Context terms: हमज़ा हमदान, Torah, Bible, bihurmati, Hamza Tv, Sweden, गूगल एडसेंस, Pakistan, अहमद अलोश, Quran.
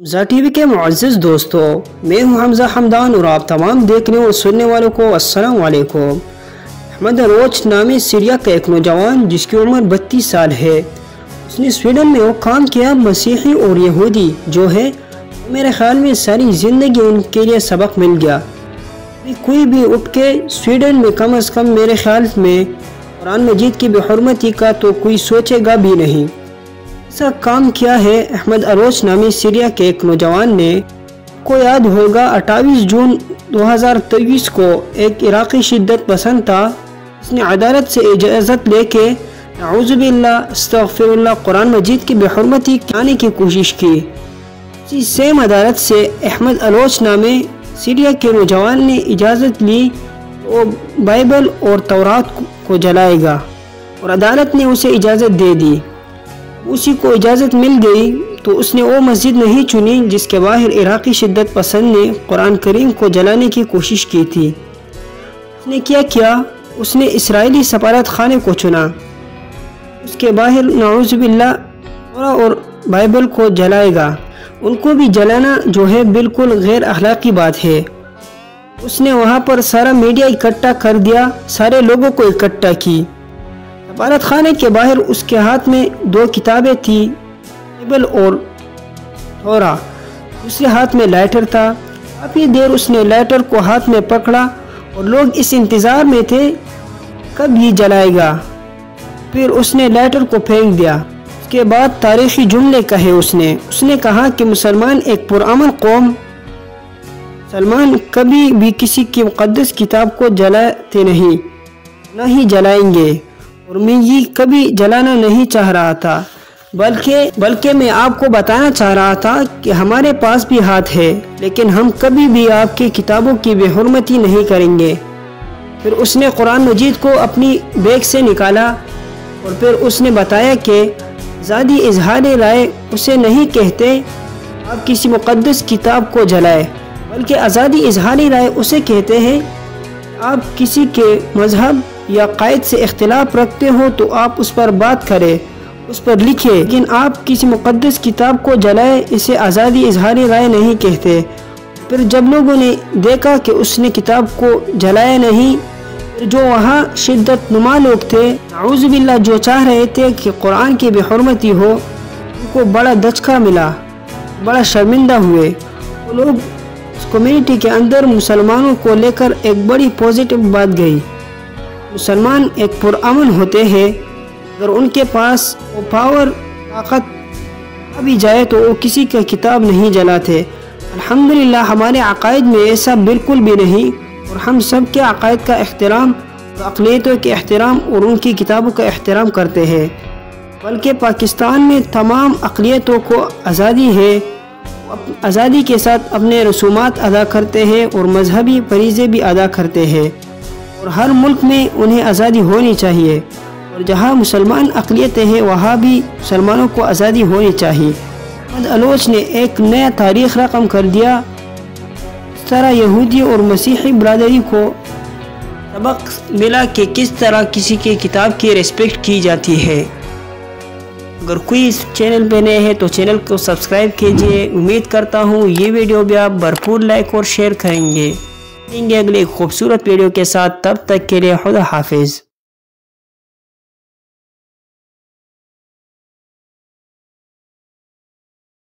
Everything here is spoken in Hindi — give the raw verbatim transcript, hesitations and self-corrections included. हमजा टीवी के मुअज़्ज़िज़ दोस्तों, मैं हूं हमज़ा हमदान और आप तमाम देखने और सुनने वालों को अस्सलाम वालेकुम। अहमद अलोश नामी सीरिया का एक नौजवान जिसकी उम्र बत्तीस साल है, उसने स्वीडन में वो काम किया मसीही और यहूदी जो है, मेरे ख़्याल में सारी ज़िंदगी उनके लिए सबक मिल गया। कोई भी उठ के स्वीडन में कम अज़ कम मेरे ख़्याल में कुरान मजीद की बेहरमती का तो कोई सोचेगा भी नहीं। ऐसा काम किया है अहमद अलोश नामी सीरिया के एक नौजवान ने। को याद होगा अट्ठाईस जून दो हज़ार तेईस को एक इराक़ी शिद्दत पसंद था, उसने अदालत से इजाज़त लेके नाउज़ुबिल्लाह अस्तग़फिरुल्लाह कुरान मजीद की बेहरमती करने की कोशिश की। इसी सेम अदालत से अहमद अलोश नामी सीरिया के नौजवान ने इजाज़त ली, वो बाइबल और तौरात को जलाएगा और अदालत ने उसे इजाज़त दे दी। उसी को इजाज़त मिल गई तो उसने वो मस्जिद नहीं चुनी जिसके बाहर इराक़ी शिद्दत पसंद ने कुरान करीम को जलाने की कोशिश की थी। उसने क्या किया, उसने इसराइली सफारत खाने को चुना, उसके बाहर नाउज़ुबिल्लाह तौरा और बाइबल को जलाएगा। उनको भी जलाना जो है बिल्कुल गैर अखलाकी बात है। उसने वहाँ पर सारा मीडिया इकट्ठा कर दिया, सारे लोगों को इकट्ठा की। सफारत खाने के बाहर उसके हाथ में दो किताबें थी, बाइबल और तौरा, दूसरे हाथ में लाइटर था। काफ़ी देर उसने लाइटर को हाथ में पकड़ा और लोग इस इंतज़ार में थे कब ये जलाएगा। फिर उसने लाइटर को फेंक दिया। उसके बाद तारीखी जुमले कहे उसने उसने कहा कि मुसलमान एक पुरअमन कौम, मुसलमान कभी भी किसी की मुक़द्दस किताब को जलाते नहीं, ना ही जलाएंगे, और मैं ये कभी जलाना नहीं चाह रहा था, बल्कि बल्कि मैं आपको बताना चाह रहा था कि हमारे पास भी हाथ है, लेकिन हम कभी भी आपकी किताबों की बेहुरमती नहीं करेंगे। फिर उसने कुरान मजीद को अपनी बैग से निकाला और फिर उसने बताया कि आज़ादी इजहार राय उसे नहीं कहते आप किसी मुक़द्दस किताब को जलाए, बल्कि आज़ादी इजहार राय उसे कहते हैं आप किसी के मजहब या कायद से इख्तिलाफ रखते हो तो आप उस पर बात करें, उस पर लिखें, लेकिन आप किसी मुक़द्दस किताब को जलाए इसे आज़ादी इजहार राय नहीं कहते। फिर जब लोगों ने देखा कि उसने किताब को जलाया नहीं, जो वहाँ शिद्दत नुमा लोग थे नाउज़ुबिल्लाह जो चाह रहे थे कि कुरान की बेहुरमती हो, उनको बड़ा दचका मिला, बड़ा शर्मिंदा हुए। वो लोग उस कम्यूनिटी के अंदर मुसलमानों को लेकर एक बड़ी पॉजिटिव बात गई। मुसलमान एक पुरअमन होते हैं, अगर उनके पास वो पावर ताकत अभी जाए तो वो किसी का किताब नहीं जलाते। अल्हम्दुलिल्लाह हमारे अक़ायद में ऐसा बिल्कुल भी नहीं, और हम सब के अक़ायद का एहतराम और अक़लियतों के एहतराम और उनकी किताबों का एहतराम करते हैं, बल्कि पाकिस्तान में तमाम अक़लियतों को आज़ादी है, आज़ादी के साथ अपने रसूमात अदा करते हैं और मजहबी फरीज़े भी अदा करते हैं, और हर मुल्क में उन्हें आज़ादी होनी चाहिए, और जहाँ मुसलमान अक़लियतें हैं वहाँ भी मुसलमानों को आज़ादी होनी चाहिए। अहमद अलोश ने एक नया तारीख़ रकम कर दिया, इस तरह यहूदी और मसीही बरदरी को सबक मिला कि किस तरह किसी के किताब की रिस्पेक्ट की जाती है। अगर कोई इस चैनल पर नए हैं तो चैनल को सब्सक्राइब कीजिए। उम्मीद करता हूँ ये वीडियो भी आप भरपूर लाइक और शेयर करेंगे। मिलेंगे अगले खूबसूरत वीडियो के साथ, तब तक के लिए खुदा हाफिज़।